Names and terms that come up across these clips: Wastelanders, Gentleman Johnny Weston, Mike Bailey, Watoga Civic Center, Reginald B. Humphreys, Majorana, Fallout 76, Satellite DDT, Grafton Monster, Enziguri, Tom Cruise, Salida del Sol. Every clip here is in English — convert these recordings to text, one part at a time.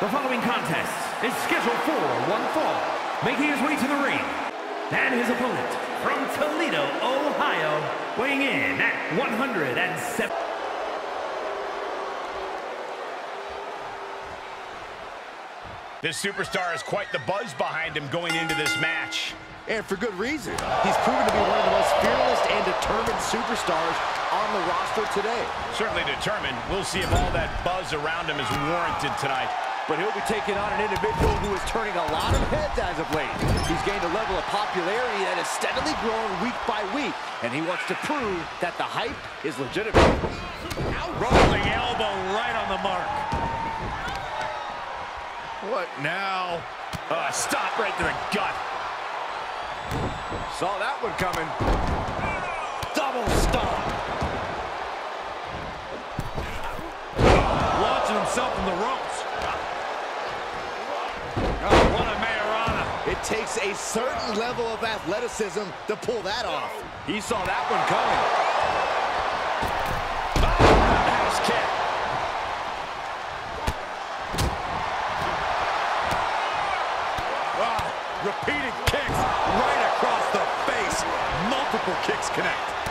The following contest is scheduled for one fall, making his way to the ring, and his opponent from Toledo, Ohio, weighing in at 107. This superstar has quite the buzz behind him going into this match. And for good reason. He's proven to be one of the most fearless and determined superstars on the roster today. Certainly determined. We'll see if all that buzz around him is warranted tonight. But he'll be taking on an individual who is turning a lot of heads as of late. He's gained a level of popularity that has steadily grown week by week, and he wants to prove that the hype is legitimate. Rolling elbow right on the mark. What now? Stop right to the gut. Saw that one coming. Double stop. Launching himself from the ropes. Oh, what a Majorana. It takes a certain level of athleticism to pull that off. He saw that one coming. Nice kick. Wow, repeated kicks right across the face. Multiple kicks connect.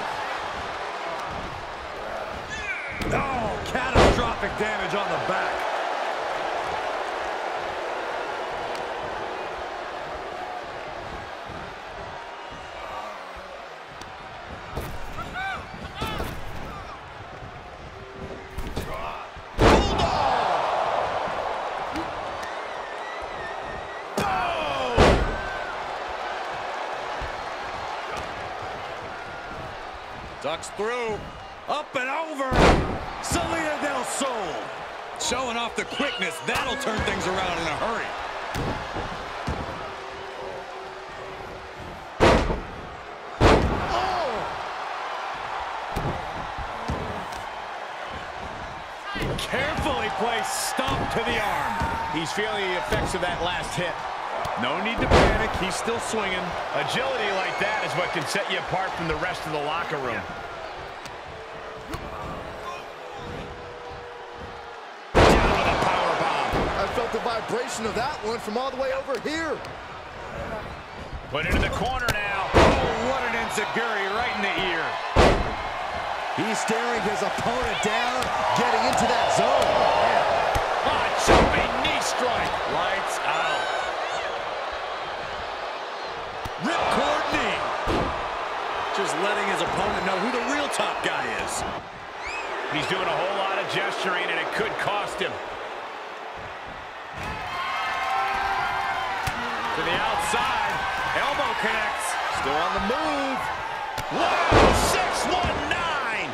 Oh, catastrophic damage on the back. Ducks through, up and over. Salida del Sol. Showing off the quickness. That'll turn things around in a hurry. Oh! Carefully placed stomp to the arm. He's feeling the effects of that last hit. No need to panic, he's still swinging. Agility like that is what can set you apart from the rest of the locker room. Down with a power bomb. I felt the vibration of that one from all the way over here. Put into the corner now. Oh, what an enziguri right in the ear. He's staring his opponent down, getting into that zone. Yeah. Oh, jumping knee strike. Lights out. Ripcord knee. Just letting his opponent know who the real top guy is. He's doing a whole lot of gesturing, and it could cost him. To the outside. Elbow connects. Still on the move. Wow! 619.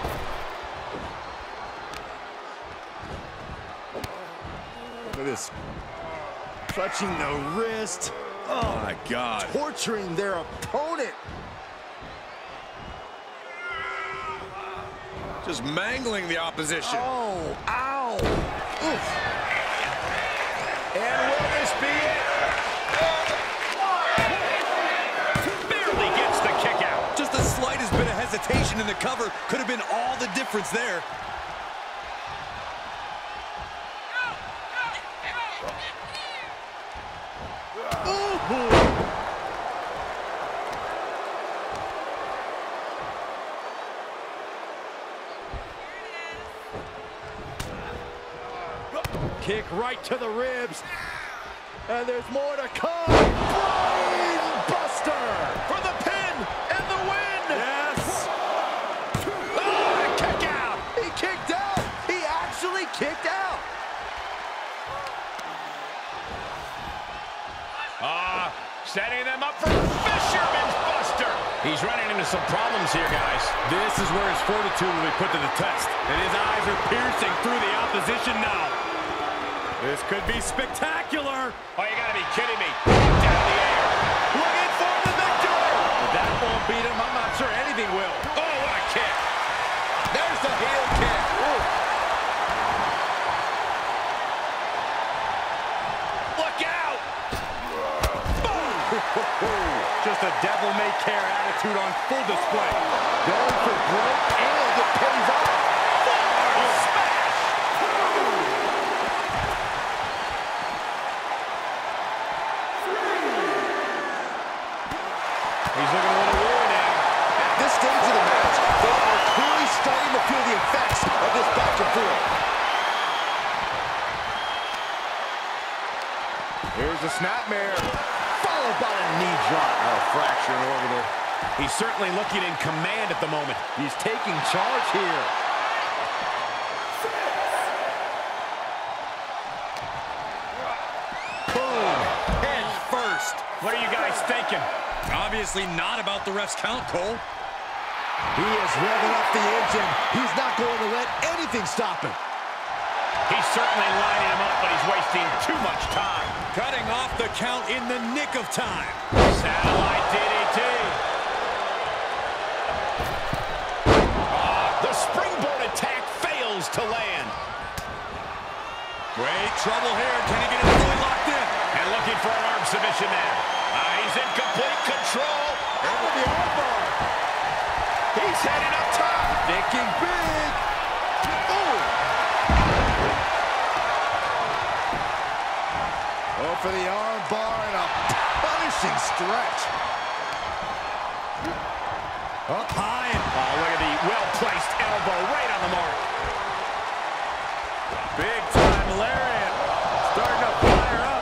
Look at this. Clutching the wrist. Oh, my God. Torturing their opponent. Just mangling the opposition. Oh, ow. Oof. And will this be it? Barely gets the kick out. Just the slightest bit of hesitation in the cover could have been all the difference there. Kick right to the ribs. And there's more to come. Brain buster for the pin and the win. Yes. Oh, kick out. He kicked out. He actually kicked out. Setting them up for Fisherman's Buster. He's running into some problems here, guys. This is where his fortitude will be put to the test. And his eyes are piercing through the opposition now. This could be spectacular. Oh, you gotta be kidding me. Down the air. Looking for the victory. That won't beat him. I'm not sure anything will. Oh, what a kick. There's the heel kick. Ooh. Look out. Boom. Just a devil-may-care attitude on full display. Going for broke and it pays off. He's looking a little weary now. At this stage of the match, they are clearly starting to feel the effects of this back and forth. Here's a snapmare, followed by a knee drop. Oh, fracture in orbital. He's certainly looking in command at the moment. He's taking charge here. Boom, head first. What are you guys thinking? Obviously not about the ref's count, Cole. He is revving up the engine. He's not going to let anything stop him. He's certainly lining him up, but he's wasting too much time. Cutting off the count in the nick of time. Satellite DDT. The springboard attack fails to land. Great trouble here. Can he get it fully locked in? And looking for an arm submission now. He's in complete control. Over the armbar. He's headed up top. Thinking big. Ooh. Oh, for the armbar and a punishing stretch. Up high. Oh, look at the well-placed elbow right on the mark. Big time lariat. Starting to fire up.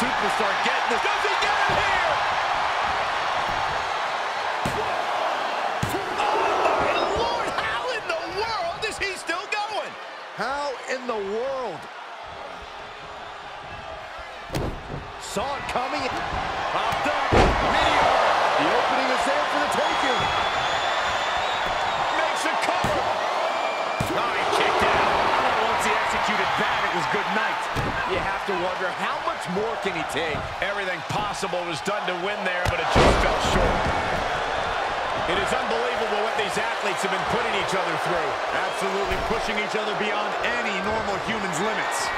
Superstar getting this. Does he get it here? Oh, my Lord. How in the world is he still going? How in the world? Saw it coming. Popped up. Meteor. The opening is there for the taking. Makes a cover. Oh, he kicked out. Once he executed that, it was good night. You have to wonder how much more can he take? Everything possible was done to win there, but it just fell short. It is unbelievable what these athletes have been putting each other through. Absolutely pushing each other beyond any normal human's limits.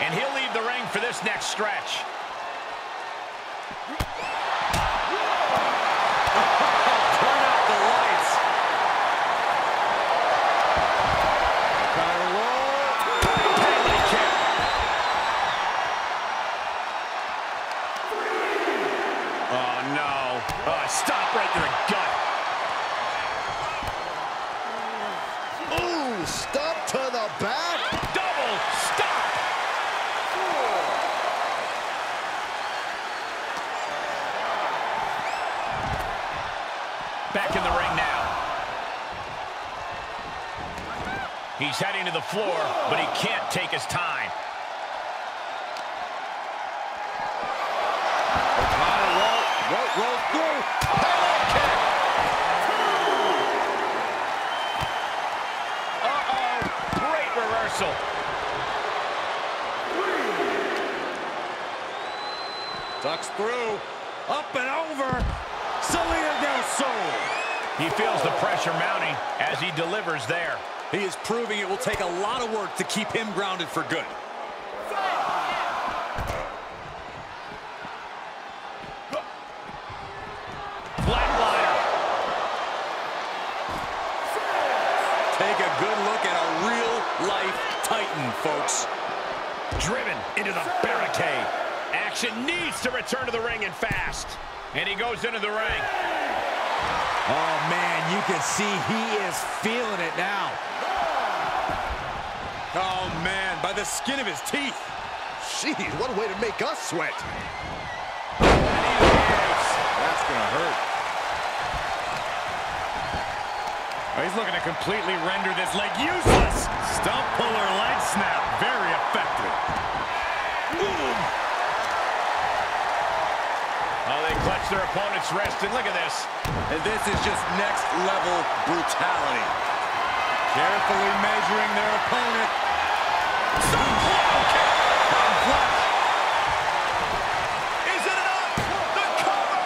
And he'll leave the ring for this next stretch. Turn out the lights. Penalty kick. Oh, no. Oh, stop right there and gut. Ooh, stop to the back. Double stop. Back in the ring now. He's heading to the floor, but he can't take his time. Roll through. Payload kick. Uh-oh. Great reversal. Ducks through. Up and over. Salida del Sol. He feels the pressure mounting as he delivers there. He is proving it will take a lot of work to keep him grounded for good. Flatliner. Take a good look at a real-life Titan, folks. Driven into the barricade. Action needs to return to the ring and fast. And he goes into the ring. Oh, man, you can see he is feeling it now. Oh, man, by the skin of his teeth. Jeez, what a way to make us sweat. That's going to hurt. He's looking to completely render this leg useless. Stump puller leg snap. Very effective. Oh, they clutch their opponent's wrist, and look at this. And this is just next level brutality. Carefully measuring their opponent. Stump puller kick from Flash. Is it enough? The cover.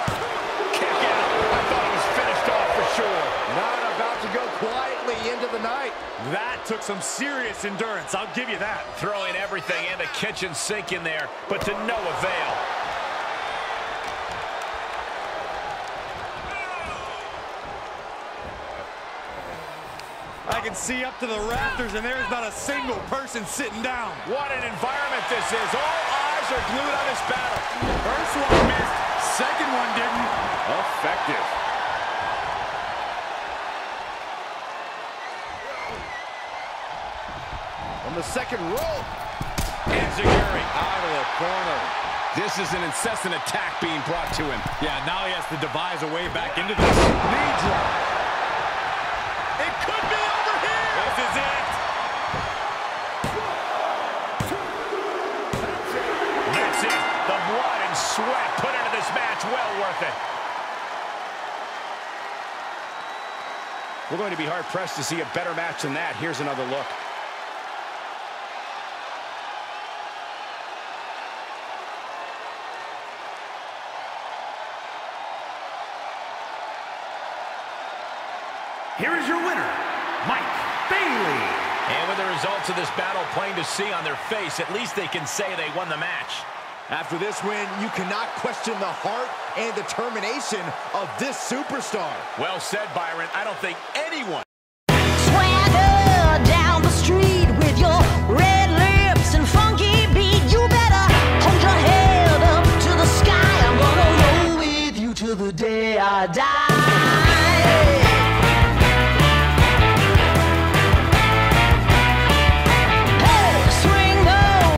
Kick out. I thought it was finished off for sure. Not about to go quietly into the night. That took some serious endurance, I'll give you that. Throwing everything in the kitchen sink in there, but to no avail. I can see up to the rafters, and there's not a single person sitting down. What an environment this is. All eyes are glued on this battle. First one missed, second one didn't. Effective. On the second rope, Enziguri out of the corner. This is an incessant attack being brought to him. Yeah, now he has to devise a way back into this. Knee drop. It could be over here. This is it. That's it. The blood and sweat put into this match, well worth it. We're going to be hard-pressed to see a better match than that. Here's another look. Here is your winner, Mike Bailey. And with the results of this battle plain to see on their face, at least they can say they won the match. After this win, you cannot question the heart and determination of this superstar. Well said, Byron. I don't think anyone